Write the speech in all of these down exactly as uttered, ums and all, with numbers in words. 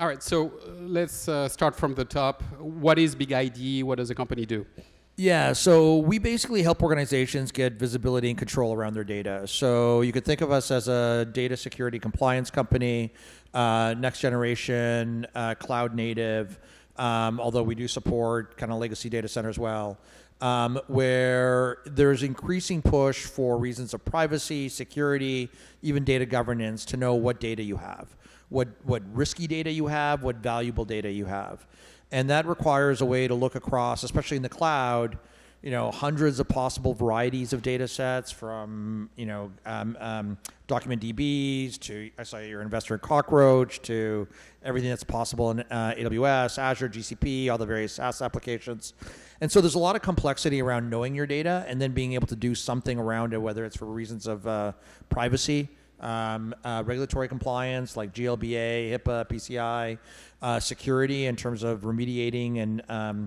All right, so let's uh, start from the top. What is BigID? What does the company do? Yeah, so we basically help organizations get visibility and control around their data. So you could think of us as a data security compliance company, uh, next generation, uh, cloud native, um, although we do support kind of legacy data center as well, um, where there's increasing push for reasons of privacy, security, even data governance to know what data you have, what, what risky data you have, what valuable data you have. And that requires a way to look across, especially in the cloud, you know, hundreds of possible varieties of data sets from, you know, um, um, document D Bs to, I saw your investor in Cockroach, to everything that's possible in uh, A W S, Azure, G C P, all the various SaaS applications. And so there's a lot of complexity around knowing your data and then being able to do something around it, whether it's for reasons of uh, privacy, Um, uh, regulatory compliance like G L B A, HIPAA, P C I, uh, security in terms of remediating and um,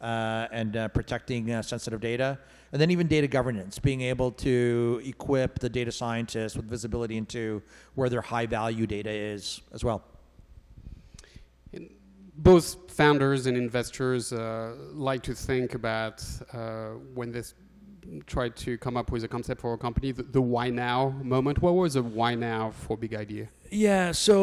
uh, and uh, protecting uh, sensitive data, and then even data governance, being able to equip the data scientists with visibility into where their high value data is as well. Both founders and investors uh, like to think about uh, when this try to come up with a concept for a company, the, the why now moment. What was the why now for BigID? Yeah, so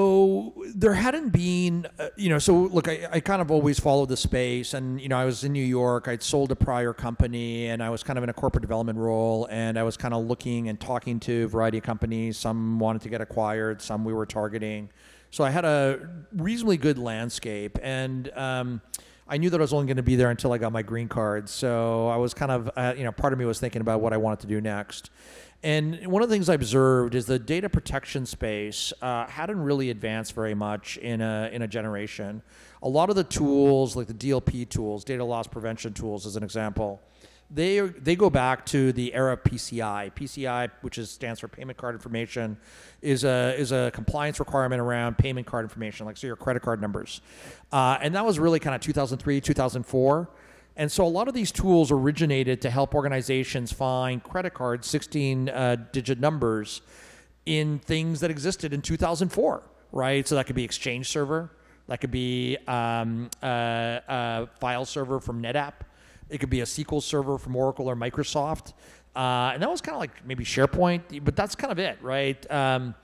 there hadn't been, uh, you know, so look, I, I kind of always followed the space, and, you know, I was in New York, I'd sold a prior company, and I was kind of in a corporate development role, and I was kind of looking and talking to a variety of companies. Some wanted to get acquired, some we were targeting. So I had a reasonably good landscape, and um, I knew that I was only going to be there until I got my green card. So I was kind of, uh, you know, part of me was thinking about what I wanted to do next. And one of the things I observed is the data protection space uh, hadn't really advanced very much in a, in a generation. A lot of the tools, like the D L P tools, data loss prevention tools as an example, they, they go back to the era of P C I. P C I, which is, stands for payment card information, is a, is a compliance requirement around payment card information, like so your credit card numbers. Uh, and that was really kind of two thousand three, two thousand four. And so a lot of these tools originated to help organizations find credit card sixteen digit uh, numbers in things that existed in two thousand four, right? So that could be Exchange Server. That could be um, uh, uh, file server from NetApp. It could be a S Q L server from Oracle or Microsoft. Uh, and that was kind of like maybe SharePoint, but that's kind of it, right? Um,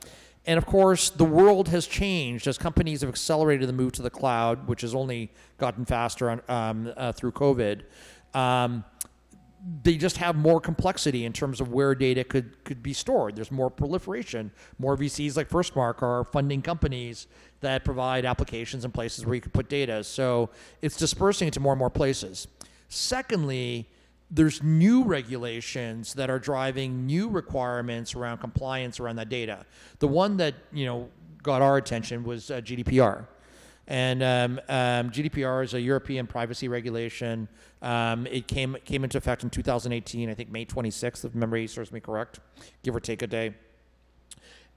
and of course, the world has changed as companies have accelerated the move to the cloud, which has only gotten faster on, um, uh, through COVID. Um, they just have more complexity in terms of where data could, could be stored. There's more proliferation. More V Cs like FirstMark are funding companies that provide applications and places where you could put data. So it's dispersing into more and more places. Secondly, there's new regulations that are driving new requirements around compliance around that data. The one that, you know, got our attention was uh, G D P R. And um, um, G D P R is a European privacy regulation. Um, it came, came into effect in two thousand eighteen, I think May twenty-sixth, if memory serves me correct, give or take a day.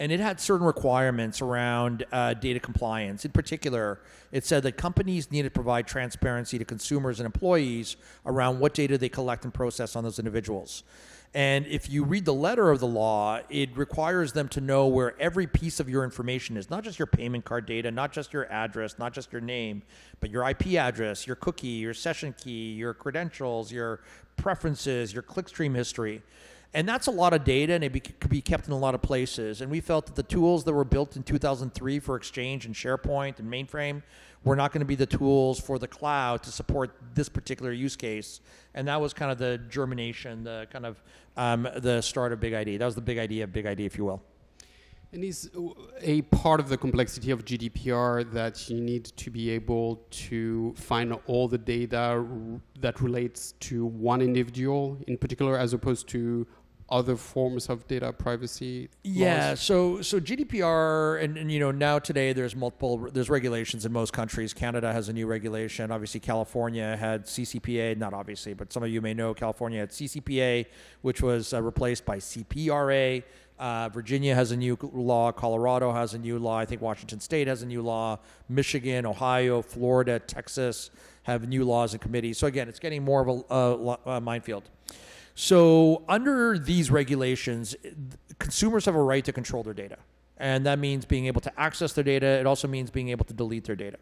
And it had certain requirements around uh, data compliance. In particular, it said that companies need to provide transparency to consumers and employees around what data they collect and process on those individuals. And if you read the letter of the law, it requires them to know where every piece of your information is, not just your payment card data, not just your address, not just your name, but your I P address, your cookie, your session key, your credentials, your preferences, your clickstream history. And that's a lot of data, and it be, could be kept in a lot of places. And we felt that the tools that were built in two thousand three for Exchange and SharePoint and Mainframe were not going to be the tools for the cloud to support this particular use case. And that was kind of the germination, the kind of um, the start of BigID. That was the big idea of BigID, if you will. And is a part of the complexity of G D P R that you need to be able to find all the data that relates to one individual in particular, as opposed to other forms of data privacy laws? Yeah, so so G D P R, and, and you know, now today there's multiple, there's regulations in most countries. Canada has a new regulation. Obviously, California had C C P A, not obviously, but some of you may know California had C C P A, which was uh, replaced by C P R A. Uh, Virginia has a new law. Colorado has a new law. I think Washington State has a new law. Michigan, Ohio, Florida, Texas have new laws and committees. So again, it's getting more of a, a, a minefield. So under these regulations, consumers have a right to control their data And that means being able to access their data. It also means being able to delete their data.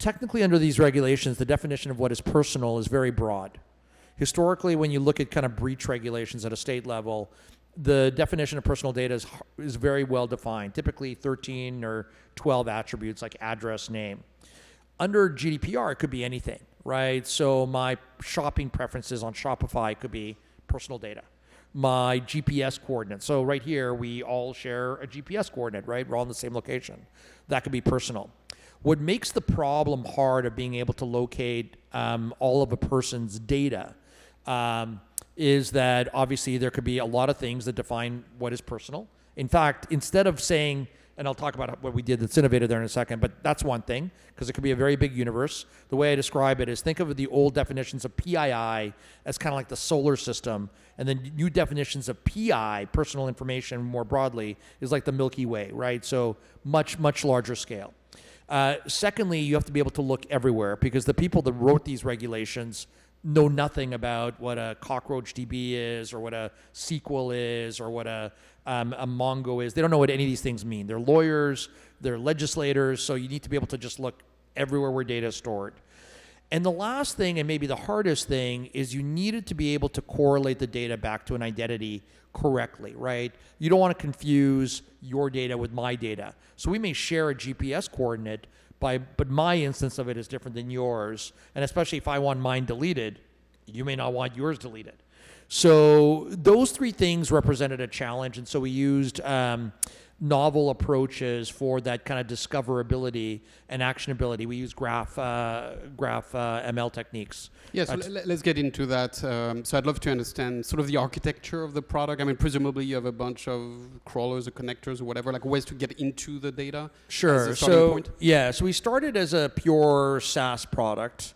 Technically, under these regulations, the definition of what is personal is very broad. Historically, when you look at kind of breach regulations at a state level, the definition of personal data is, is very well defined, typically thirteen or twelve attributes like address, name. Under G D P R, it could be anything, right? So my shopping preferences on Shopify could be personal data. My G P S coordinates. So right here, we all share a G P S coordinate, right? We're all in the same location. That could be personal. What makes the problem hard of being able to locate um, all of a person's data um, is that obviously there could be a lot of things that define what is personal. In fact, instead of saying, and I'll talk about what we did that's innovative there in a second, but that's one thing, because it could be a very big universe. The way I describe it is think of the old definitions of P I I as kind of like the solar system, and then new definitions of P I, personal information more broadly, is like the Milky Way, right? So much, much larger scale. Uh, secondly, you have to be able to look everywhere, because the people that wrote these regulations know nothing about what a Cockroach D B is, or what a S Q L is, or what a, um, a Mongo is. They don't know what any of these things mean. They're lawyers, they're legislators, so you need to be able to just look everywhere where data is stored. And the last thing, and maybe the hardest thing, is you needed to be able to correlate the data back to an identity correctly, right? You don't want to confuse your data with my data. So we may share a G P S coordinate, By, but my instance of it is different than yours, and especially if I want mine deleted, you may not want yours deleted. So those three things represented a challenge, and so we used um, novel approaches for that kind of discoverability and actionability. We use graph, uh, graph uh, M L techniques. Yes, yeah, so uh, let's get into that. Um, so I'd love to understand sort of the architecture of the product. I mean, presumably you have a bunch of crawlers or connectors or whatever, like ways to get into the data. Sure. As a starting point. Yeah, so we started as a pure SaaS product.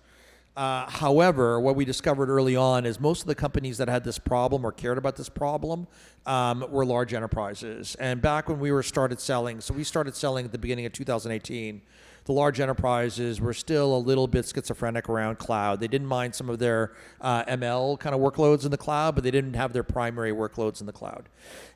Uh, however, what we discovered early on is most of the companies that had this problem or cared about this problem um, were large enterprises. And back when we were started selling, so we started selling at the beginning of two thousand eighteen, the large enterprises were still a little bit schizophrenic around cloud. They didn't mind some of their uh, M L kind of workloads in the cloud, but they didn't have their primary workloads in the cloud.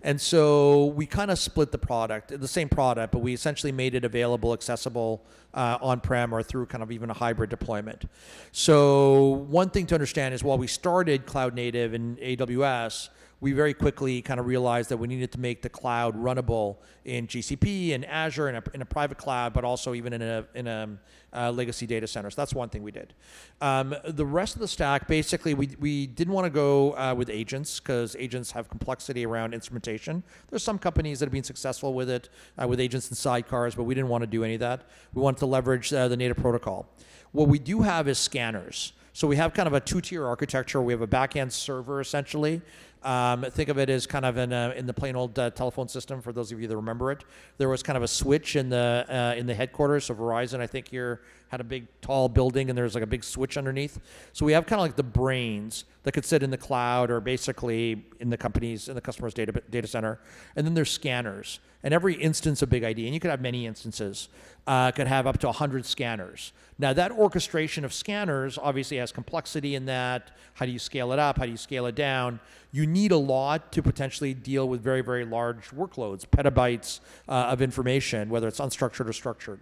And so we kind of split the product, the same product, but we essentially made it available, accessible uh, on-prem or through kind of even a hybrid deployment. So So one thing to understand is while we started cloud native in A W S, we very quickly kind of realized that we needed to make the cloud runnable in G C P and Azure and in a private cloud, but also even in a, in a uh, legacy data center. So that's one thing we did. Um, the rest of the stack, basically, we, we didn't want to go uh, with agents, because agents have complexity around instrumentation. There's some companies that have been successful with it, uh, with agents and sidecars, but we didn't want to do any of that. We wanted to leverage uh, the native protocol. What we do have is scanners. So we have kind of a two-tier architecture. We have a back-end server, essentially. Um, think of it as kind of in, a, in the plain old uh, telephone system, for those of you that remember it. There was kind of a switch in the, uh, in the headquarters. So Verizon, I think, here had a big, tall building, and there was like a big switch underneath. So we have kind of like the brains that could sit in the cloud or basically in the company's, in the customer's data, data center. And then there's scanners. And every instance of BigID, and you could have many instances, uh, could have up to one hundred scanners. Now, that orchestration of scanners obviously has complexity in that. How do you scale it up? How do you scale it down? You need a lot to potentially deal with very, very large workloads, petabytes uh, of information, whether it's unstructured or structured.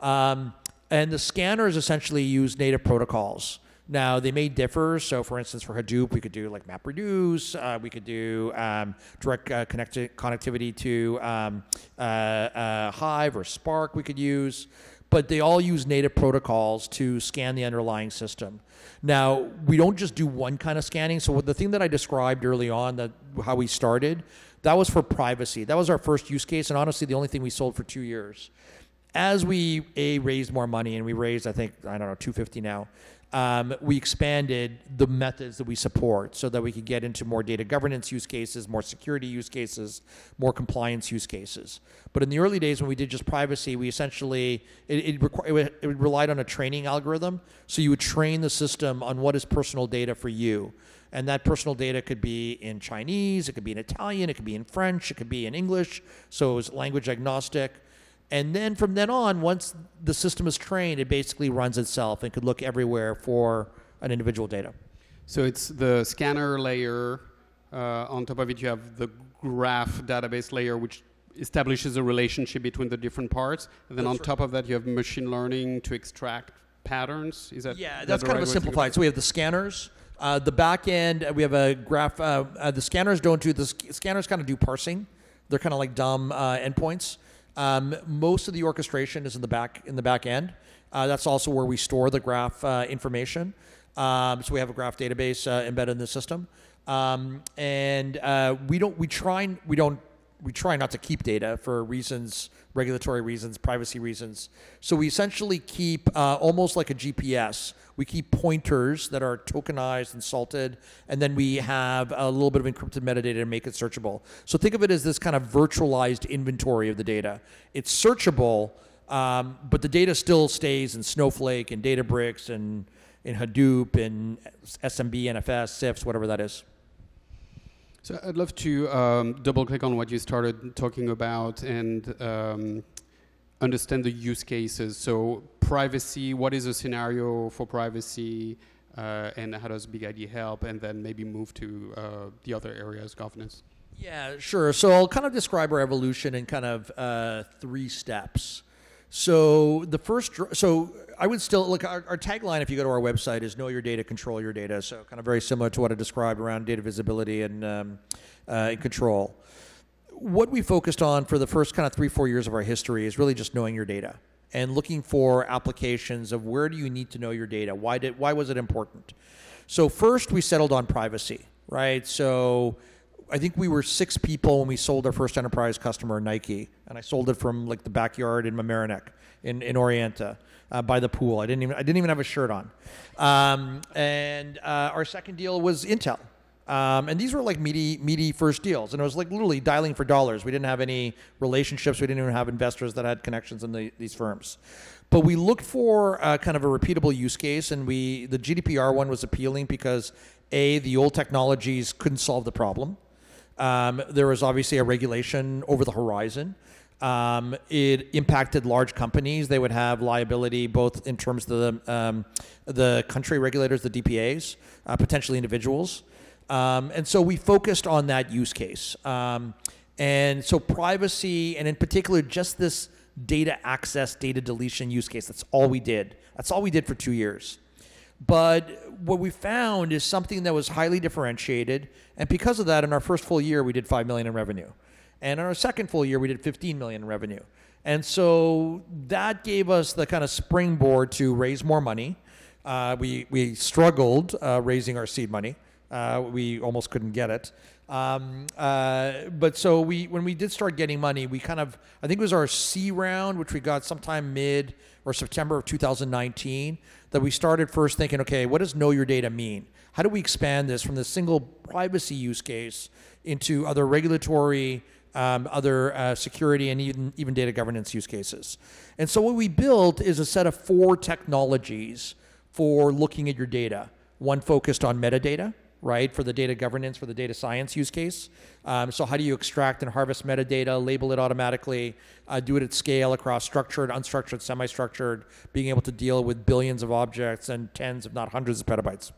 Um, and the scanners essentially use native protocols. Now, they may differ. So, for instance, for Hadoop, we could do like MapReduce. Uh, we could do um, direct uh, connect connectivity to um, uh, uh, Hive or Spark we could use. But they all use native protocols to scan the underlying system. Now, we don't just do one kind of scanning. So what the thing that I described early on, that how we started, that was for privacy. That was our first use case, and honestly, the only thing we sold for two years. As we a, raised more money, and we raised, I think, I don't know, two hundred fifty now, Um, we expanded the methods that we support so that we could get into more data governance use cases, more security use cases, more compliance use cases. But in the early days when we did just privacy, we essentially, it, it, it, it relied on a training algorithm. So you would train the system on what is personal data for you. And that personal data could be in Chinese, it could be in Italian, it could be in French, it could be in English. So it was language agnostic. And then from then on, once the system is trained, it basically runs itself and could look everywhere for an individual data. So it's the scanner layer. Uh, on top of it, you have the graph database layer, which establishes a relationship between the different parts. And then that's on right. top of that, you have machine learning to extract patterns. Is that yeah? That's that kind right of a simplified. So we have the scanners. Uh, the back end, we have a graph. Uh, uh, the scanners don't do the sc scanners. Kind of do parsing. They're kind of like dumb uh, endpoints. Um, most of the orchestration is in the back in the back end. Uh, that's also where we store the graph uh, information. Um, so we have a graph database uh, embedded in the system, um, and uh, we don't. We try. We don't. We try not to keep data for reasons, regulatory reasons, privacy reasons. So we essentially keep uh, almost like a G P S. We keep pointers that are tokenized and salted, and then we have a little bit of encrypted metadata to make it searchable. So think of it as this kind of virtualized inventory of the data. It's searchable, um, but the data still stays in Snowflake and Databricks and in Hadoop and S M B, N F S, S I Fs, whatever that is. So I'd love to um, double click on what you started talking about and um, understand the use cases. So privacy, what is a scenario for privacy, uh, and how does BigID help? And then maybe move to uh, the other areas, governance. Yeah, sure. So I'll kind of describe our evolution in kind of uh, three steps. So the first, so I would still look, our, our tagline, if you go to our website, is know your data, control your data. So kind of very similar to what I described around data visibility and, um, uh, and control. What we focused on for the first kind of three, four years of our history is really just knowing your data and looking for applications of where do you need to know your data? Why did, why was it important? So first we settled on privacy, right? So I think we were six people when we sold our first enterprise customer, Nike, and I sold it from like the backyard in Mamaroneck in, in Orienta uh, by the pool. I didn't even I didn't even have a shirt on. Um, and uh, our second deal was Intel, um, and these were like meaty meaty first deals, and it was like literally dialing for dollars. We didn't have any relationships. We didn't even have investors that had connections in the, these firms. But we looked for uh, kind of a repeatable use case, and we the G D P R one was appealing because A, the old technologies couldn't solve the problem. Um, there was obviously a regulation over the horizon. Um, it impacted large companies. They would have liability both in terms of the, um, the country regulators, the D P As, uh, potentially individuals. Um, and so we focused on that use case. Um, and so privacy, and in particular, just this data access, data deletion use case, that's all we did. That's all we did for two years. But what we found is something that was highly differentiated. And because of that, in our first full year, we did five million dollars in revenue. And in our second full year, we did fifteen million dollars in revenue. And so that gave us the kind of springboard to raise more money. Uh, we, we struggled uh, raising our seed money. Uh, we almost couldn't get it. Um, uh, but so we, when we did start getting money, we kind of, I think it was our C round, which we got sometime mid or September of two thousand nineteen, that we started first thinking, okay, what does know your data mean? How do we expand this from the single privacy use case into other regulatory, um, other uh, security, and even, even data governance use cases? And so what we built is a set of four technologies for looking at your data. One focused on metadata, right, for the data governance, for the data science use case. Um, so how do you extract and harvest metadata, label it automatically, uh, do it at scale across structured, unstructured, semi-structured, being able to deal with billions of objects and tens, if not hundreds of petabytes.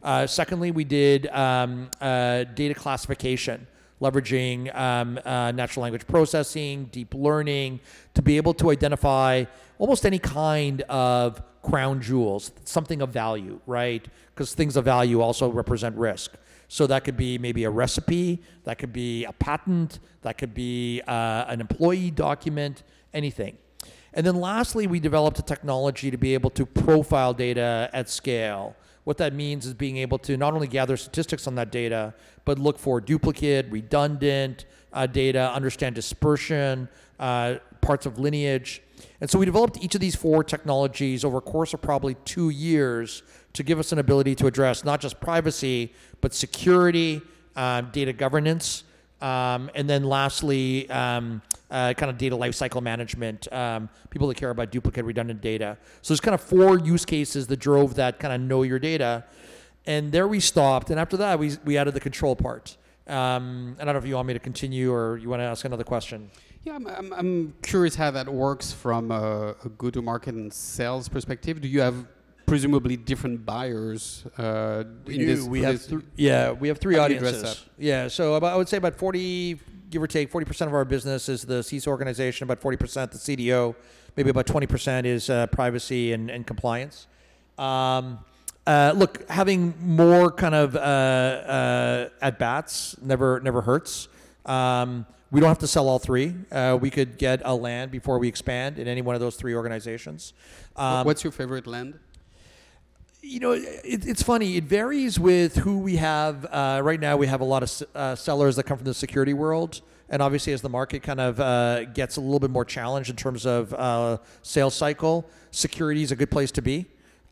Uh, secondly, we did um, uh, data classification, leveraging um, uh, natural language processing, deep learning, to be able to identify almost any kind of crown jewels, something of value, right? Because things of value also represent risk. So that could be maybe a recipe, that could be a patent, that could be uh, an employee document, anything. And then lastly, we developed a technology to be able to profile data at scale. What that means is being able to not only gather statistics on that data, but look for duplicate, redundant uh, data, understand dispersion, uh, parts of lineage. And so we developed each of these four technologies over a course of probably two years to give us an ability to address not just privacy, but security, uh, data governance, um, and then lastly, um, uh, kind of data lifecycle management, um, people that care about duplicate, redundant data. So there's kind of four use cases that drove that kind of know your data. And there we stopped. And after that, we, we added the control part. Um, I don't know if you want me to continue or you want to ask another question. Yeah, I'm, I'm, I'm curious how that works from a, a go-to-market and sales perspective. Do you have presumably different buyers uh, in do. this? We have th yeah, we have three audiences. Yeah, so about, I would say about 40, give or take, forty percent of our business is the C I S O organization, about forty percent the C D O, maybe about twenty percent is uh, privacy and, and compliance. Um, uh, look, having more kind of uh, uh, at-bats never, never hurts. Um, we don't have to sell all three. Uh, we could get a land before we expand in any one of those three organizations. Um, What's your favorite land? You know, it, it's funny. It varies with who we have. Uh, right now, we have a lot of uh, sellers that come from the security world. And obviously, as the market kind of uh, gets a little bit more challenged in terms of uh, sales cycle, security is a good place to be.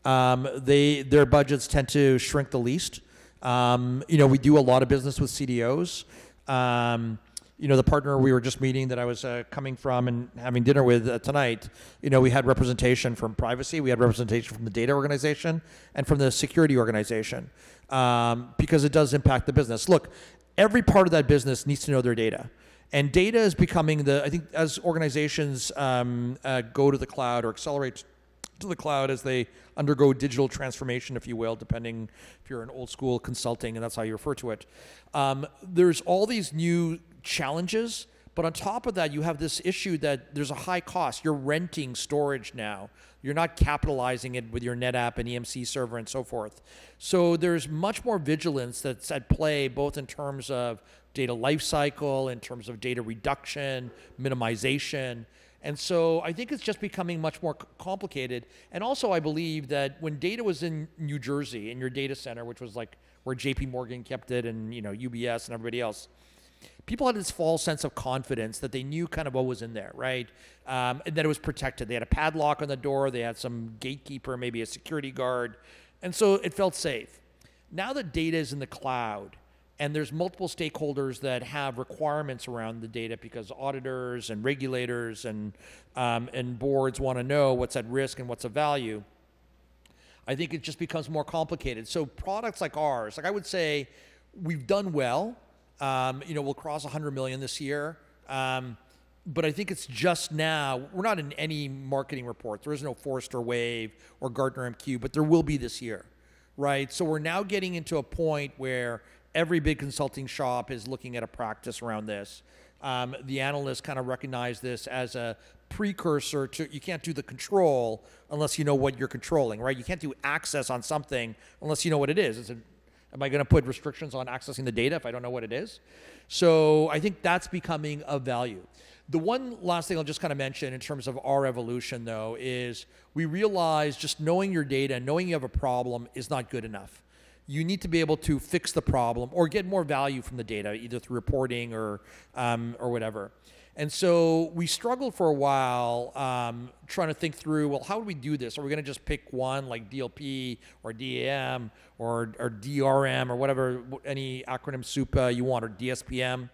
Um, they their budgets tend to shrink the least. Um, you know, we do a lot of business with C D Os. Um, you know, the partner we were just meeting that I was uh, coming from and having dinner with uh, tonight, you know, we had representation from privacy, we had representation from the data organization and from the security organization, um, because it does impact the business. Look, every part of that business needs to know their data. And data is becoming the, I think as organizations um, uh, go to the cloud or accelerate to the cloud as they undergo digital transformation, if you will, depending if you're an old school consulting and that's how you refer to it. Um, there's all these new challenges, but on top of that, you have this issue that there's a high cost. You're renting storage now. You're not capitalizing it with your NetApp and E M C server and so forth. So there's much more vigilance that's at play, both in terms of data lifecycle, in terms of data reduction, minimization. And so I think it's just becoming much more complicated. And also I believe that when data was in New Jersey, in your data center, which was like where J P Morgan kept it and, you know, U B S and everybody else, people had this false sense of confidence that they knew kind of what was in there, right? Um, and that it was protected. They had a padlock on the door. They had some gatekeeper, maybe a security guard. And so it felt safe. Now that data is in the cloud, and there's multiple stakeholders that have requirements around the data because auditors and regulators and, um, and boards want to know what's at risk and what's of value. I think it just becomes more complicated. So products like ours, like I would say we've done well. Um, you know, we'll cross one hundred million this year. Um, but I think it's just now, we're not in any marketing report. There is no Forrester Wave or Gartner M Q, but there will be this year, right? So we're now getting into a point where every big consulting shop is looking at a practice around this. Um, the analysts kind of recognize this as a precursor to, you can't do the control unless you know what you're controlling, right? You can't do access on something unless you know what it is. It's a, am I going to put restrictions on accessing the data if I don't know what it is? So I think that's becoming of value. The one last thing I'll just kind of mention in terms of our evolution, though, is we realize just knowing your data and knowing you have a problem is not good enough. You need to be able to fix the problem or get more value from the data, either through reporting or, um, or whatever. And so we struggled for a while um, trying to think through, well, how do we do this? Are we going to just pick one like D L P or D A M or, or D R M or whatever, any acronym soup uh, you want, or D S P M?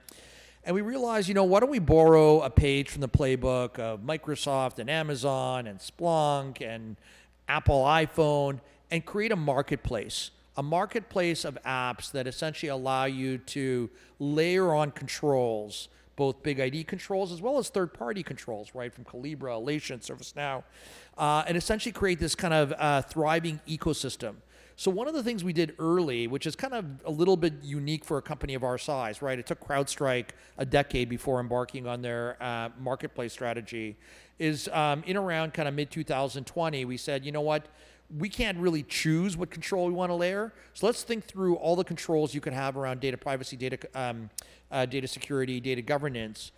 And we realized, you know, why don't we borrow a page from the playbook of Microsoft and Amazon and Splunk and Apple iPhone and create a marketplace. A marketplace of apps that essentially allow you to layer on controls, both Big I D controls as well as third-party controls, right, from Collibra, Alation, ServiceNow, uh, and essentially create this kind of uh, thriving ecosystem. So one of the things we did early, which is kind of a little bit unique for a company of our size, right? It took CrowdStrike a decade before embarking on their uh, marketplace strategy, is um, in around kind of mid two thousand twenty, we said, you know what? We can't really choose what control we want to layer. So let's think through all the controls you can have around data privacy, data, um, uh, data security, data governance.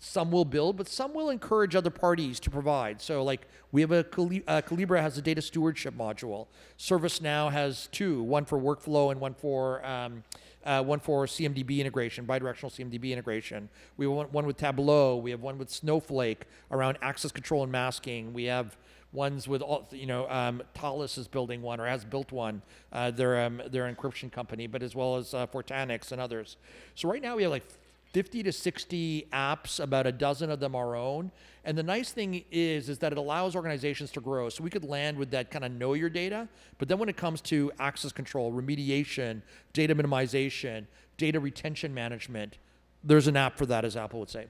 Some will build, but some will encourage other parties to provide. So like we have a, uh, Collibra has a data stewardship module. ServiceNow has two, one for workflow and one for, um, uh, one for C M D B integration, bidirectional C M D B integration. We have one with Tableau. We have one with Snowflake around access control and masking. We have ones with all, you know, um, Thales is building one or has built one. Uh, they're um, their encryption company, but as well as uh, Fortanix and others. So right now we have like fifty to sixty apps. About a dozen of them are own. And the nice thing is, is that it allows organizations to grow. So we could land with that kind of know your data, but then when it comes to access control, remediation, data minimization, data retention management, there's an app for that, as Apple would say.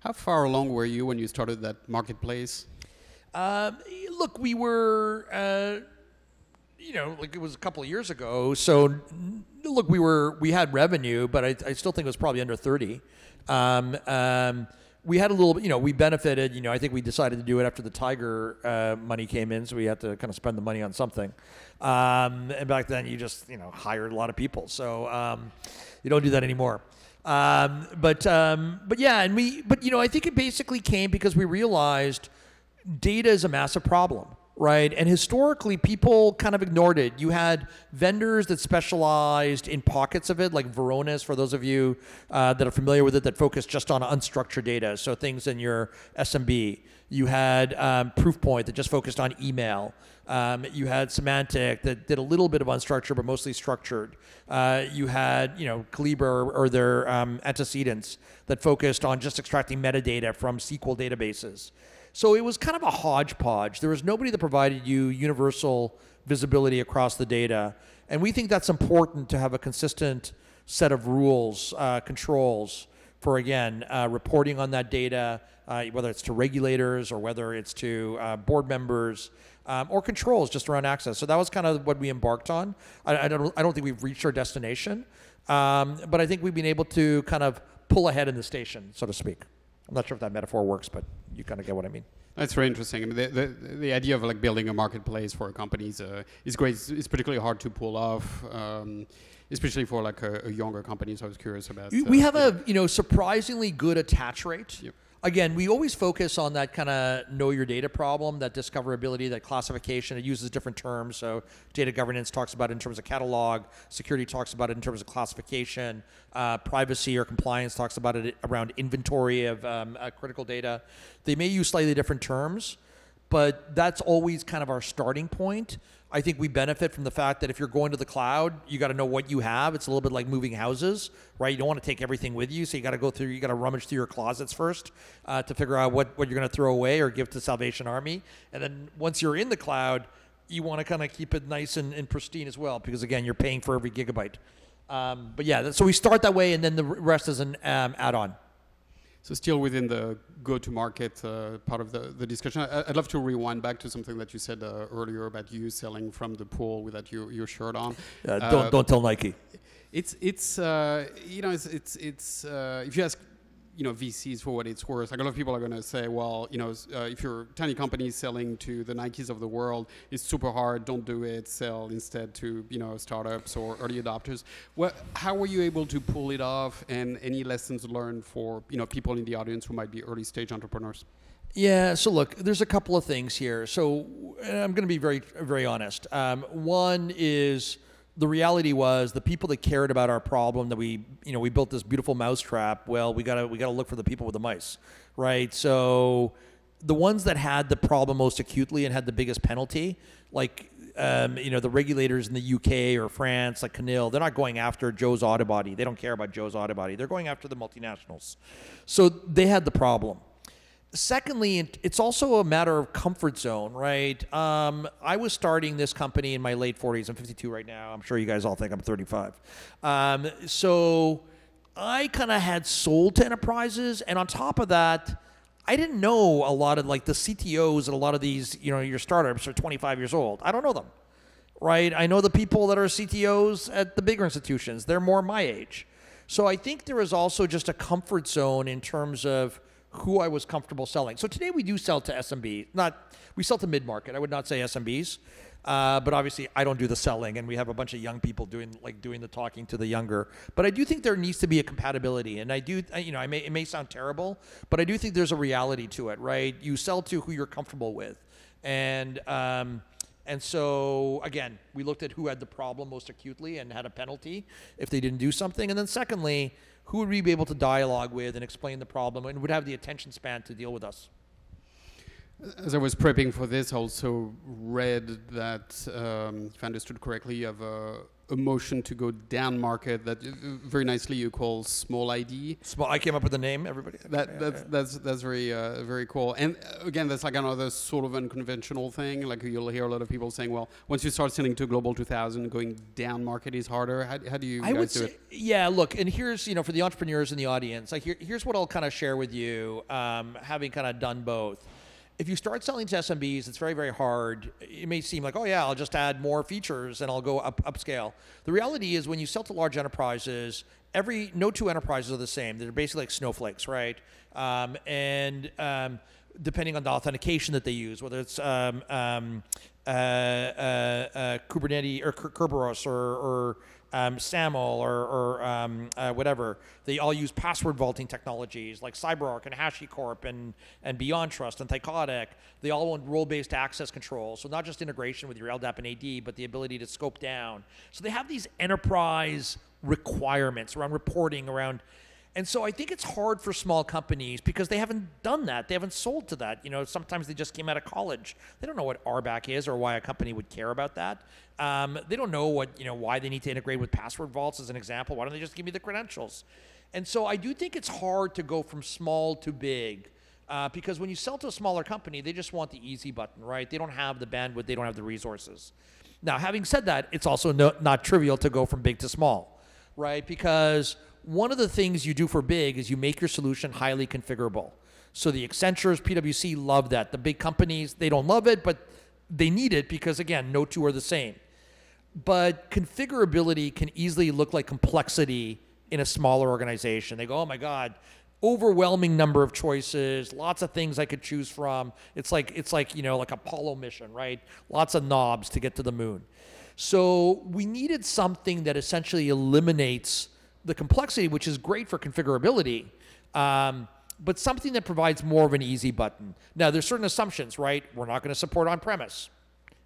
How far along were you when you started that marketplace? Um, look, we were, uh, you know, like it was a couple of years ago. So look, we were we had revenue, but I, I still think it was probably under thirty. Um, um, we had a little, you know, we benefited. You know, I think we decided to do it after the Tiger uh, money came in, so we had to kind of spend the money on something. Um, and back then, you just you know hired a lot of people, so um, you don't do that anymore. Um, but um, but yeah, and we but you know I think it basically came because we realized data is a massive problem. Right, and historically, people kind of ignored it. You had vendors that specialized in pockets of it, like Varonis, for those of you uh, that are familiar with it, that focused just on unstructured data, so things in your S M B. You had um, Proofpoint that just focused on email. Um, you had Symantec that did a little bit of unstructured, but mostly structured. Uh, you had, you know, Collibra or, or their um, antecedents that focused on just extracting metadata from S Q L databases. So it was kind of a hodgepodge. There was nobody that provided you universal visibility across the data. And we think that's important to have a consistent set of rules, uh, controls for, again, uh, reporting on that data, uh, whether it's to regulators or whether it's to uh, board members um, or controls just around access. So that was kind of what we embarked on. I, I, don't, I don't think we've reached our destination, um, but I think we've been able to kind of pull ahead in the station, so to speak. I'm not sure if that metaphor works, but you kind of get what I mean. That's very interesting. I mean, the, the, the idea of like building a marketplace for companies uh, is great. It's, it's particularly hard to pull off, um, especially for like a, a younger company. So I was curious about. Uh, we have yeah. a you know surprisingly good attach rate. Yep. Again, we always focus on that kind of know your data problem, that discoverability, that classification. It uses different terms. So data governance talks about it in terms of catalog. Security talks about it in terms of classification. Uh, privacy or compliance talks about it around inventory of um, uh, critical data. They may use slightly different terms, but that's always kind of our starting point. I think we benefit from the fact that if you're going to the cloud, you got to know what you have. It's a little bit like moving houses, right? You don't want to take everything with you, so you got to go through, you got to rummage through your closets first uh, to figure out what, what you're going to throw away or give to Salvation Army. And then once you're in the cloud, you want to kind of keep it nice and, and pristine as well, because again, you're paying for every gigabyte. Um, but yeah, so we start that way, and then the rest is an um, add-on. So still within the go-to-market uh, part of the, the discussion, I, I'd love to rewind back to something that you said uh, earlier about you selling from the pool without your, your shirt on. Uh, don't uh, don't tell Nike. It's it's uh, you know it's it's, it's uh, if you ask you know V Cs for what it's worth, like a lot of people are going to say, well, you know uh, if you're a tiny company selling to the Nikes of the world, it's super hard. Don't do it. Sell instead to you know startups or early adopters. What, how were you able to pull it off, and any lessons learned for you know people in the audience who might be early stage entrepreneurs? Yeah. So look, there's a couple of things here. So and I'm going to be very very honest. Um, one is, the reality was the people that cared about our problem that we, you know, we built this beautiful mousetrap. Well, we gotta we gotta look for the people with the mice, right? So the ones that had the problem most acutely and had the biggest penalty, like um, you know, the regulators in the U K or France, like Canil, they're not going after Joe's auto body. They don't care about Joe's auto body. They're going after the multinationals. So they had the problem. Secondly, it's also a matter of comfort zone, right? Um, I was starting this company in my late forties. I'm fifty-two right now. I'm sure you guys all think I'm thirty-five. Um, so I kind of had sold to enterprises, and on top of that, I didn't know a lot of like the C T Os and a lot of these, you know, your startups are twenty-five years old. I don't know them, right? I know the people that are C T Os at the bigger institutions. They're more my age. So I think there is also just a comfort zone in terms of who I was comfortable selling. So today we do sell to S M B. Not, we sell to mid-market. I would not say S M Bs, uh, but obviously I don't do the selling, and we have a bunch of young people doing like doing the talking to the younger. But I do think there needs to be a compatibility, and I do, you know, I may, it may sound terrible, but I do think there's a reality to it, right? You sell to who you're comfortable with, and um, and so again, we looked at who had the problem most acutely and had a penalty if they didn't do something, and then secondly, who would we be able to dialogue with and explain the problem and would have the attention span to deal with us? As I was prepping for this, I also read that, um, if I understood correctly, you have a, a motion to go down market that very nicely you call Small I D. Small, I came up with the name, everybody. That, that's, that's, that's very, uh, very cool. And again, that's like another sort of unconventional thing. Like you'll hear a lot of people saying, well, once you start selling to Global two thousand, going down market is harder. How, how do you I guys would do say, it? Yeah, look, and here's, you know, for the entrepreneurs in the audience, like here, here's what I'll kind of share with you, um, having kind of done both. if you start selling to S M Bs, it's very, very hard. It may seem like, oh yeah, I'll just add more features and I'll go up upscale. The reality is when you sell to large enterprises, every no two enterprises are the same. They're basically like snowflakes, right? Um, and um, depending on the authentication that they use, whether it's um, um, uh, uh, uh, Kubernetes or Kerberos or, or Um, SAML or, or um, uh, whatever, they all use password vaulting technologies like CyberArk and HashiCorp and, and BeyondTrust and Thycotic. They all want role-based access control. So not just integration with your L D A P and A D, but the ability to scope down. So they have these enterprise requirements around reporting, around, and so I think it's hard for small companies because they haven't done that. They haven't sold to that. You know, sometimes they just came out of college. They don't know what R B A C is or why a company would care about that. Um, they don't know what, you know, why they need to integrate with password vaults as an example. Why don't they just give me the credentials? And so I do think it's hard to go from small to big uh, because when you sell to a smaller company, they just want the easy button, right? They don't have the bandwidth. They don't have the resources. Now, having said that, it's also no, not trivial to go from big to small, right? Because one of the things you do for big is you make your solution highly configurable. So the Accentures, P W C love that. The big companies, they don't love it, but they need it because, again, no two are the same. But configurability can easily look like complexity in a smaller organization. They go, oh my God, overwhelming number of choices, lots of things I could choose from. It's like, it's like, you know, like Apollo mission, right? Lots of knobs to get to the moon. So we needed something that essentially eliminates the complexity, which is great for configurability, um, but something that provides more of an easy button. Now, there's certain assumptions, right? We're not going to support on-premise.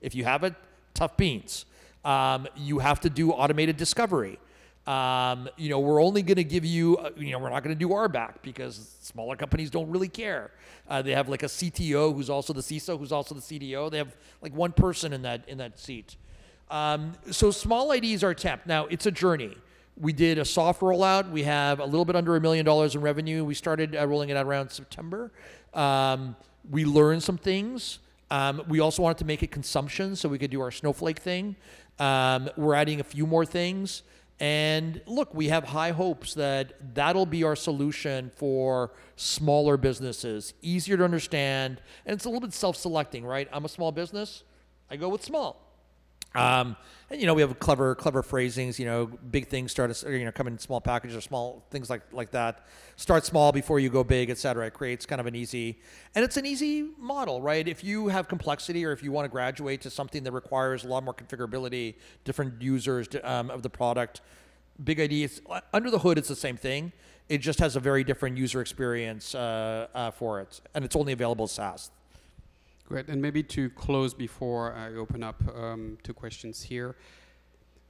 If you have it, tough beans. Um, you have to do automated discovery. Um, you know, we're only going to give you, uh, you know, we're not going to do R B A C because smaller companies don't really care. Uh, they have like a C T O who's also the C I S O, who's also the C D O. They have like one person in that, in that seat. Um, so small I Ds are attempt. Now, it's a journey. We did a soft rollout. We have a little bit under a million dollars in revenue. We started uh, rolling it out around September. Um, we learned some things. Um, we also wanted to make it consumption so we could do our Snowflake thing. Um, we're adding a few more things. And look, we have high hopes that that'll be our solution for smaller businesses, easier to understand. And it's a little bit self-selecting, right? I'm a small business. I go with small. Um, and, you know, we have clever, clever phrasings, you know, big things start, as, you know, come in small packages or small things like, like that. Start small before you go big, et cetera. It creates kind of an easy, and it's an easy model, right? If you have complexity or if you want to graduate to something that requires a lot more configurability, different users to, um, of the product, BigID, it's, under the hood, it's the same thing. It just has a very different user experience uh, uh, for it. And it's only available SaaS. Great, and maybe to close before I open up um, to questions here.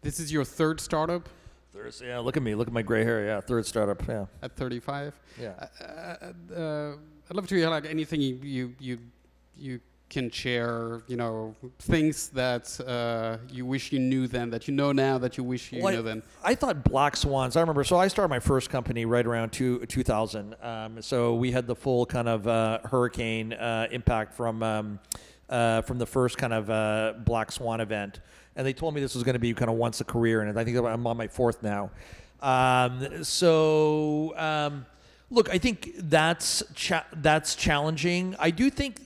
This is your third startup? Third, yeah, look at me, look at my gray hair, yeah, third startup, yeah. At thirty-five? Yeah. Uh, uh, I'd love to hear like anything you, you, you, you can share, you know, things that uh, you wish you knew then, that you know now that you wish you well, knew I, then. I thought black swans, I remember, so I started my first company right around two thousand. Um, so we had the full kind of uh, hurricane uh, impact from, um, uh, from the first kind of uh, black swan event. And they told me this was going to be kind of once a career, and I think I'm on my fourth now. Um, so, um, look, I think that's, cha that's challenging. I do think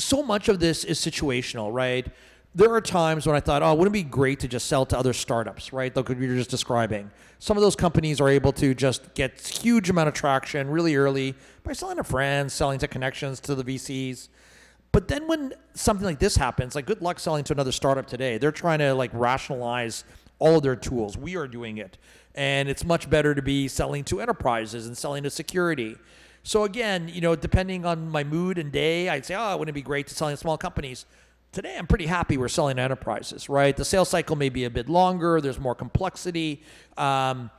so much of this is situational, right? There are times when I thought, oh, wouldn't it be great to just sell to other startups, right? Like you're just describing. Some of those companies are able to just get huge amount of traction really early by selling to friends, selling to connections to the V Cs. But then when something like this happens, like good luck selling to another startup today. They're trying to like rationalize all of their tools. We are doing it. And it's much better to be selling to enterprises and selling to security. So again, you know, depending on my mood and day, I'd say, oh, wouldn't it be great to sell in small companies? Today, I'm pretty happy we're selling to enterprises, right? The sales cycle may be a bit longer. There's more complexity. Um,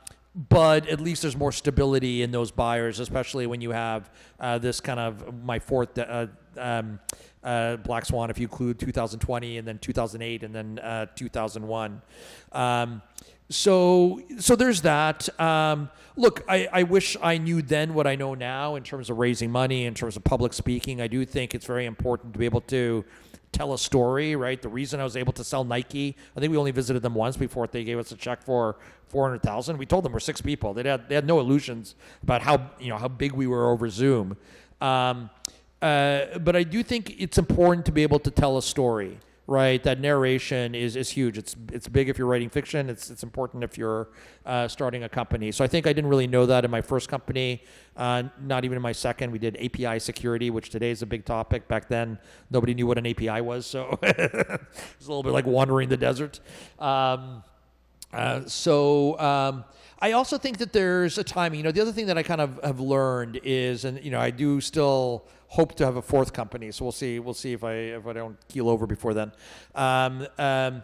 but at least there's more stability in those buyers, especially when you have uh, this kind of my fourth uh, um, uh, Black Swan, if you include two thousand twenty and then two thousand eight and then uh, two thousand one. Um, So, so there's that. Um, look, I, I wish I knew then what I know now in terms of raising money, in terms of public speaking. I do think it's very important to be able to tell a story, right? The reason I was able to sell Nike, I think we only visited them once before they gave us a check for four hundred thousand. We told them we're six people. They had, they had no illusions about how, you know, how big we were over Zoom. Um, Uh, but I do think it's important to be able to tell a story, right? That narration is, is huge. It's it's big if you're writing fiction. It's it's important if you're uh, starting a company. So I think I didn't really know that in my first company, uh, not even in my second. We did A P I security, which today is a big topic. Back then, nobody knew what an A P I was, so it was a little bit like wandering the desert. Um, uh, so... Um, I also think that there's a timing. You know, the other thing that I kind of have learned is, and you know, I do still hope to have a fourth company. So we'll see. We'll see if I if I don't keel over before then. Um, um,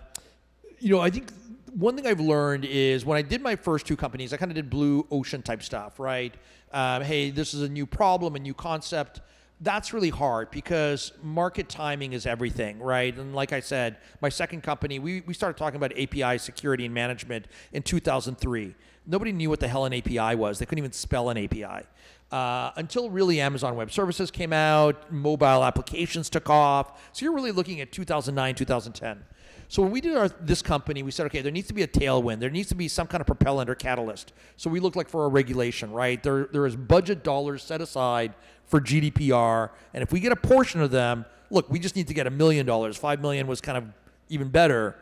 you know, I think one thing I've learned is when I did my first two companies, I kind of did blue ocean type stuff, right? Um, hey, this is a new problem, a new concept. That's really hard because market timing is everything, right? And like I said, my second company, we, we started talking about A P I security and management in two thousand three. Nobody knew what the hell an A P I was. They couldn't even spell an A P I. Uh, until really Amazon Web Services came out, mobile applications took off. So you're really looking at two thousand nine, two thousand ten. So when we did our, this company, we said, okay, there needs to be a tailwind. There needs to be some kind of propellant or catalyst. So we looked like for a regulation, right? There, there is budget dollars set aside for G D P R. And if we get a portion of them, look, we just need to get a million dollars. Five million was kind of even better.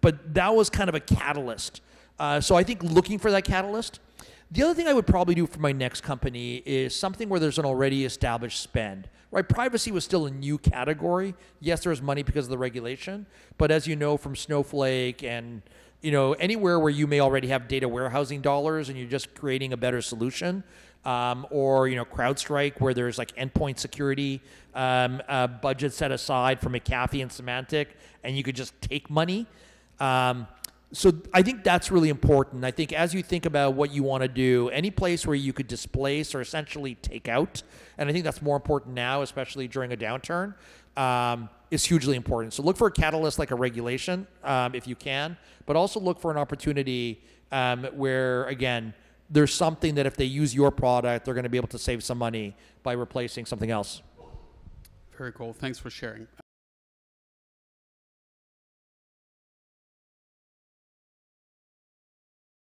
But that was kind of a catalyst. Uh, so I think looking for that catalyst. The other thing I would probably do for my next company is something where there's an already established spend. Right, privacy was still a new category. Yes, there was money because of the regulation, but as you know from Snowflake and you know anywhere where you may already have data warehousing dollars and you're just creating a better solution, um, or you know CrowdStrike where there's like endpoint security um, uh, budget set aside for McAfee and Symantec, and you could just take money. Um, So I think that's really important. I think as you think about what you want to do, any place where you could displace or essentially take out, and I think that's more important now, especially during a downturn, um, is hugely important. So look for a catalyst like a regulation um, if you can, but also look for an opportunity um, where, again, there's something that if they use your product, they're going to be able to save some money by replacing something else. Very cool. Thanks for sharing.